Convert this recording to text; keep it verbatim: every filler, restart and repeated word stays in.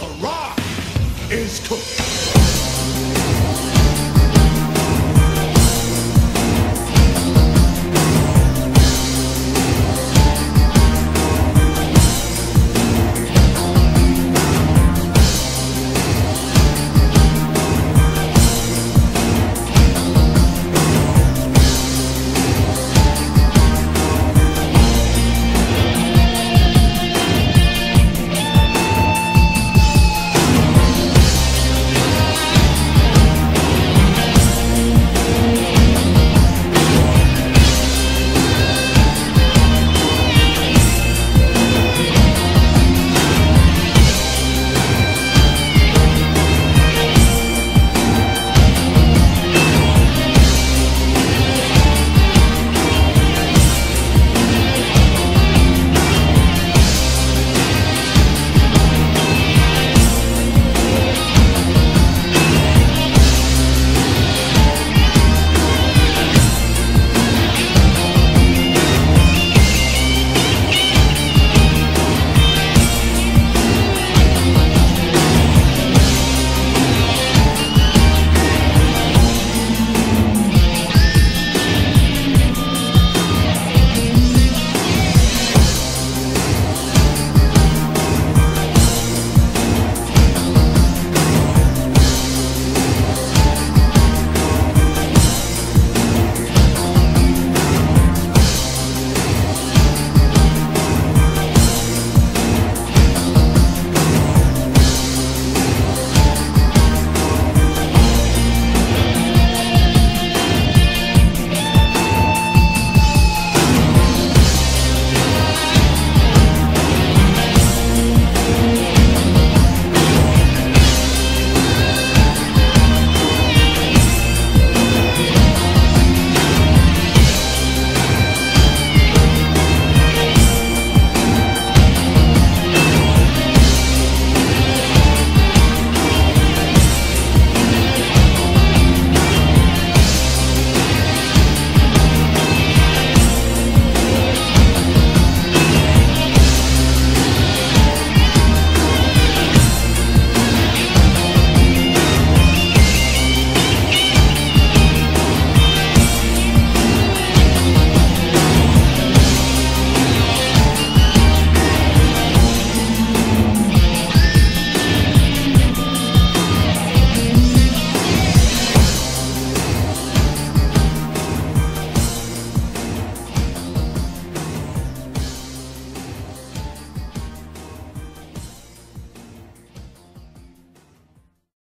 The Rock is cool.